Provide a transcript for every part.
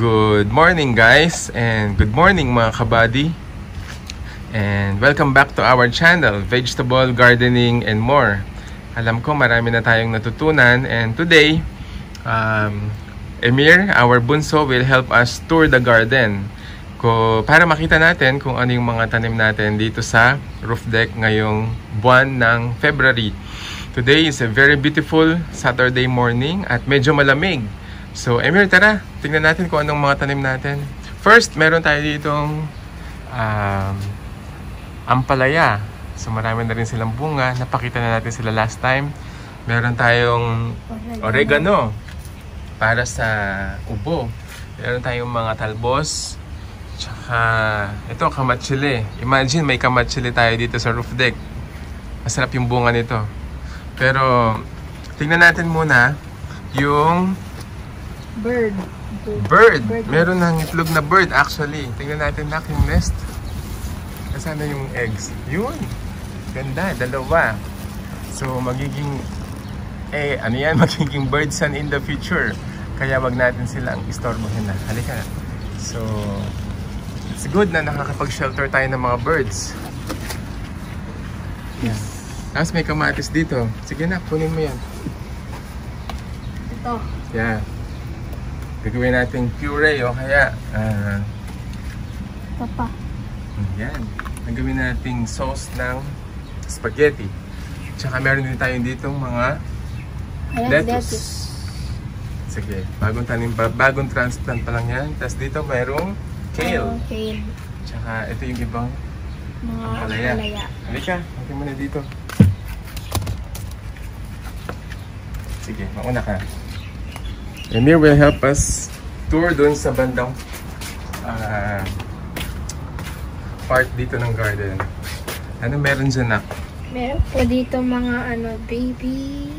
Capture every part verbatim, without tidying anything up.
Good morning guys, and good morning mga kabady, and welcome back to our channel, Vegetable, Gardening and More. Alam ko marami na tayong natutunan, and today um, Emir, our bunso, will help us tour the garden ko para makita natin kung ano yung mga tanim natin dito sa roof deck ngayong buwan ng February. Today is a very beautiful Saturday morning at medyo malamig. So, Emir, tara, tingnan natin kung anong mga tanim natin. First, meron tayo ditong um, ampalaya. So, marami na rin silang bunga. Napakita na natin sila last time. Meron tayong oregano para sa ubo. Meron tayong mga talbos. Tsaka, ito, kamatsili. Imagine, may kamatsili tayo dito sa roof deck. Masarap yung bunga nito. Pero, tingnan natin muna yung Bird. bird. Bird. Meron ng itlog na bird actually. Tingnan natin na yung nest. Kasana yung eggs. Yun. Ganda. Dalawa. So magiging, eh ano yan? Magiging birds and in the future. Kaya wag natin silang istorbohin na. Halika. So it's good na nakakapag-shelter tayo ng mga birds. Yes. Tapos may kamatis dito. Sige na, kunin mo yan. Ito. Yeah. Gagawin natin puree o kaya uh, papa. Yan. Gagawin natin sauce ng spaghetti. Tsaka meron din tayo dito mga lettuce. Sige, bagong tanim, bagong transplant pa lang yan. Tapos dito mayroong kale. Kale. Tsaka ito yung ibang mga ampalaya. Halika, natin muna dito. Sige, mauna ka. Emir will help us tour dun sa bandang uh, part dito ng garden. Ano meron dyan na? Meron po dito mga ano, baby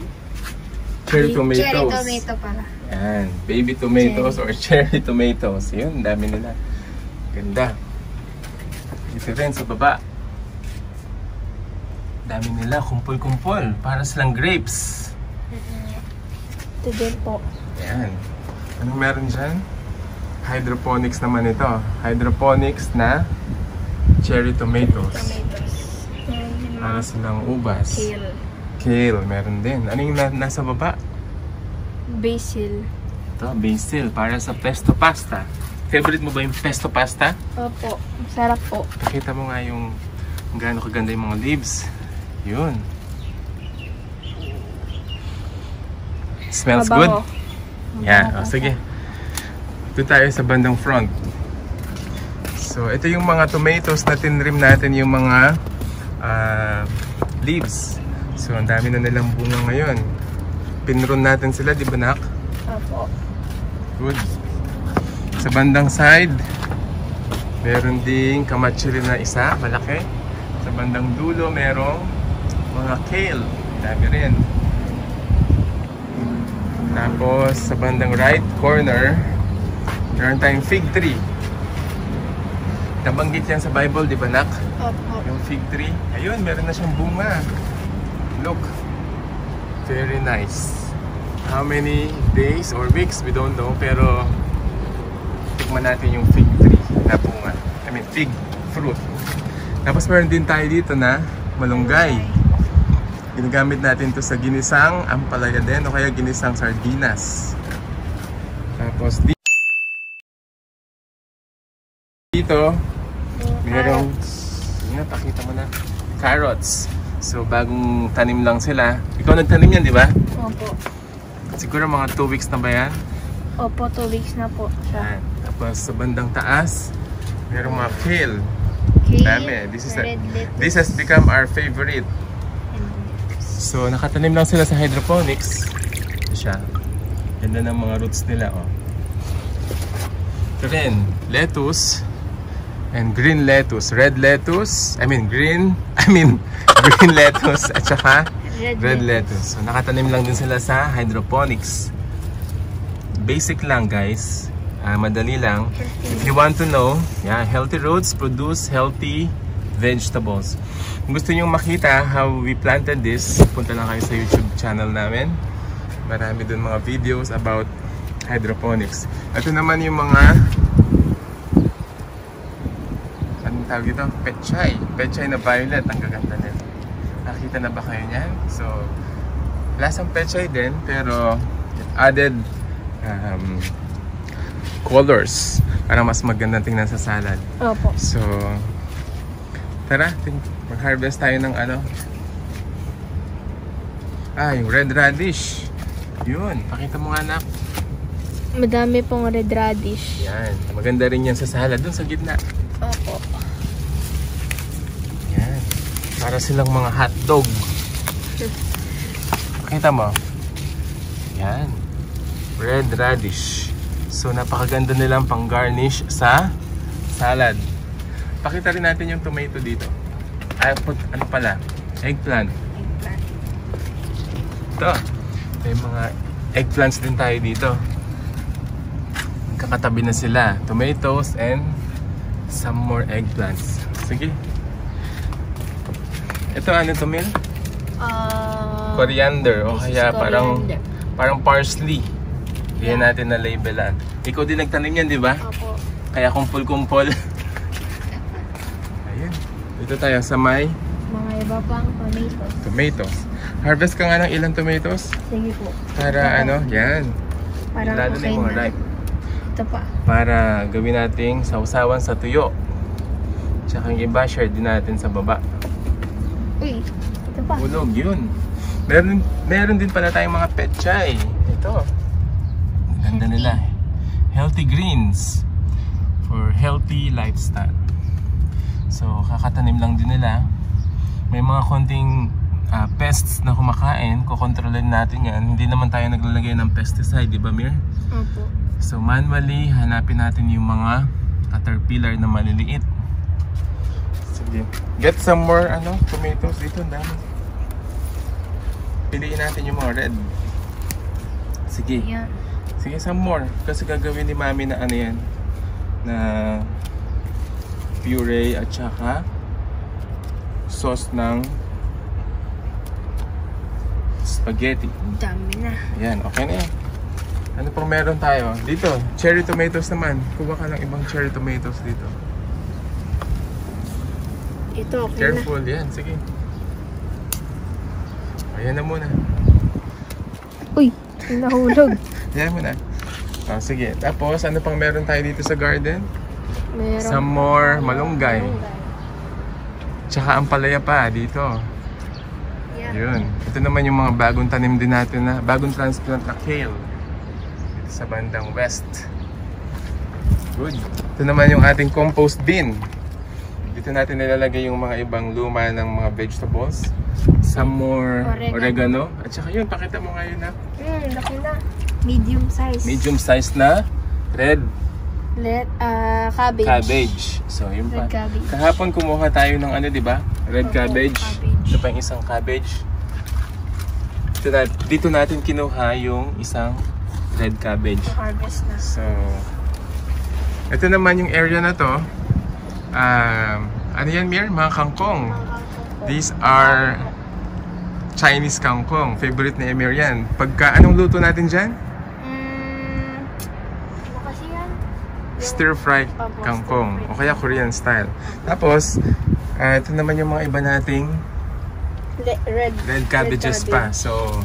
cherry tomatoes. Cherry tomato pala. Yan, baby tomatoes cherry. or cherry tomatoes. Yun, dami nila. Ganda. Dito rin sa baba. Dami nila, kumpol-kumpol. Para silang grapes. Ito din po. Ayan. Anong meron dyan? Hydroponics naman ito. Hydroponics na cherry tomatoes. Tomatoes. Para silang ubas. Kale. Kale, meron din. Ano yung na nasa baba? Basil. Ito, basil. Para sa pesto pasta. Favorite mo ba yung pesto pasta? Opo. Masarap po. Pakita mo nga yung gaano kaganda yung mga leaves. Yun. Smells Mabango. good. Yeah, oh, sige. Ito tayo sa bandang front. So, ito yung mga tomatoes na tinrim natin yung mga uh, leaves. So, ang dami na nilang bunga ngayon. Pinrun natin sila, di ba nak? Opo. Good. Sa bandang side, meron ding kamatsili na isa, malaki. Sa bandang dulo, merong mga kale. Dami rin. Tapos, sa bandang right corner, meron tayong fig tree. Nabanggit yan sa Bible, di ba, nak? Opo. Yung fig tree. Ayun, meron na siyang bunga. Look. Very nice. How many days or weeks, we don't know. Pero, tikman natin yung fig tree na bunga. I mean, fig fruit. Tapos, meron din tayo dito na malunggay. Ginagamit natin to sa ginisang ampalaya din o kaya ginisang sardinas. Tapos dito merong yeah, pakita mo na carrots. So bagong tanim lang sila. Ikaw nagtanim yan, di ba? Opo. Siguro mga two weeks na ba yan? Opo, two weeks na po siya. Tapos sa bandang taas merong mga kale. Dami. This is a, this has become our favorite. So, nakatanim lang sila sa hydroponics. Ito siya. Ganda ng mga roots nila, oh. Ito rin, lettuce and green lettuce. Red lettuce, I mean green, I mean green lettuce at saka red, red lettuce. So, nakatanim lang din sila sa hydroponics. Basic lang, guys. Uh, madali lang. If you want to know, yeah, healthy roots produce healthy vegetables. Kung gusto nyo makita how we planted this, punta lang kayo sa YouTube channel namin. Marami dun mga videos about hydroponics. Ito naman yung mga anong tawag ito? Pechay. Pechay na violet. Ang gaganda nito. Nakita na ba kayo niyan? So, lasang pechay din pero added um, colors para mas maganda tingnan sa salad. Opo. So, tara, mag-harvest tayo ng ano? Ah, yung red radish. Yun, pakita mo nga, anak. Madami pong red radish. Yan, maganda rin yan sa salad dun sa gitna. Opo. Yan, para silang mga hotdog. Pakita mo. Yan, red radish. So, napakaganda nilang pang-garnish sa salad. Pakita rin natin yung tomato dito. Ay, ano pala? Eggplant. Ito. May mga eggplants din tayo dito. Kakatabi na sila. Tomatoes and some more eggplants. Sige. Ito ano to, Mil? Uh, coriander. O kaya coriander. Parang, parang parsley. Yeah. Diyan natin na labelan. Ikaw din nagtanim yan, di ba? Opo. Kaya kumpol-kumpol. Ayan. Dito tayo sa may mga iba pang tomatoes. Tomatoes. Harvest ka nga ng ilang tomatoes? Sige po. Para ito ano, po. Yan. Para lalo na yung ripe. Ito pa. Para gawin nating sausawan sa tuyo. Tsaka yung iba, share din natin sa baba. Uy, ito pa. Ulog, yun. Meron, meron din pala tayong mga pechay. Ito. Ganda nila. Healthy greens for healthy lifestyle. So, kakatanim lang din nila. May mga konting uh, pests na kumakain, kukontrolin natin yan. Hindi naman tayo naglalagay ng pesticide, di ba, Mir? Opo. So manually, hanapin natin yung mga caterpillar na maliliit. Sige. Get some more ano, tomatoes dito, dami. Piliin natin yung mga red. Sige. Yeah. Sige, some more. Kasi gagawin ni Mami na ano yan, na puree at saka sauce ng spaghetti. Dami na. Ayan, okay na yan. Ano pang meron tayo? Dito, cherry tomatoes naman. Kuha ka ng ibang cherry tomatoes dito. Ito, okay. Careful, na. Careful, yan. Sige. Ayan na muna. Uy, nahulog. Ayan muna. Oh, sige. Tapos, ano pang meron tayo dito sa garden? Meron. Some more malunggay. malunggay. Tsaka ang palaya pa dito. Yeah. Yun. Ito naman yung mga bagong tanim din natin na bagong transplant na kale. Dito sa bandang west. Good. Ito naman yung ating compost bin. Dito natin nilalagay yung mga ibang luma ng mga vegetables. Some more oregano. oregano. At saka yun, pakita mo ngayon na. Hmm, laki na. Medium size. Medium size na red. Let, uh, cabbage. Cabbage. So, yun pa. Cabbage. Kahapon kumuha tayo ng ano, di ba? Red oh, cabbage. cabbage. Ito pa yung isang cabbage. Dito, na, dito natin kinuha yung isang red cabbage. Harvest na. So, ito naman yung area na to. Um, ano yan, Mir? Mga kangkong. These are Chinese kangkong. Favorite ni Emir yan. Pagka, anong luto natin dyan? Stir fry kangkong o kaya Korean style. Tapos uh, ito naman yung mga iba nating Le red, red cabbages red pa. So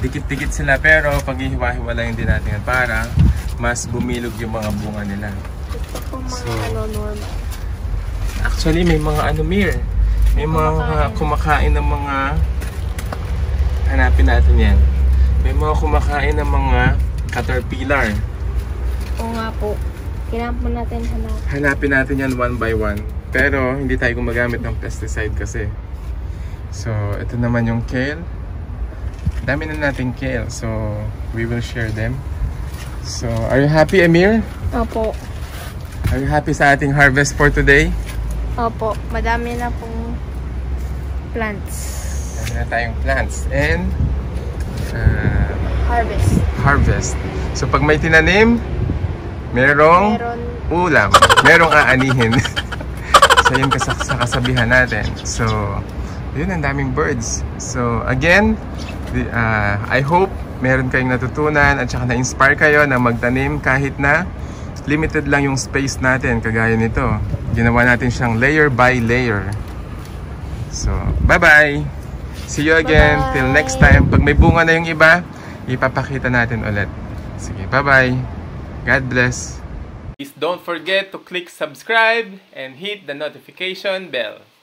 dikit-dikit sila pero pag hiwa-hiwalayin din natin para mas bumilog yung mga bunga nila. So, actually may mga ano Mir, may mga kumakain, kumakain ng mga hanapin natin yan. May mga kumakain ng mga caterpillar. Oo nga po. Kailangan po natin hanapin. Hanapin natin yan one by one. Pero hindi tayo gumagamit ng pesticide kasi. So, ito naman yung kale. Dami na natin kale. So, we will share them. So, are you happy, Emir? Opo. Are you happy sa ating harvest for today? Opo. Madami na pong plants. Madami na tayong plants. And uh, harvest. Harvest. So, pag may tinanim, Merong Meron. ulam. Merong aanihin. So, yun sa kasabihan natin. So, yun, ang daming birds. So, again, the, uh, I hope meron kayong natutunan at saka na-inspire kayo na magtanim kahit na limited lang yung space natin. Kagaya nito, ginawa natin siyang layer by layer. So, bye-bye! See you again, bye-bye. Till next time. Pag may bunga na yung iba, ipapakita natin ulit. Sige, bye-bye! God bless! Please don't forget to click subscribe and hit the notification bell.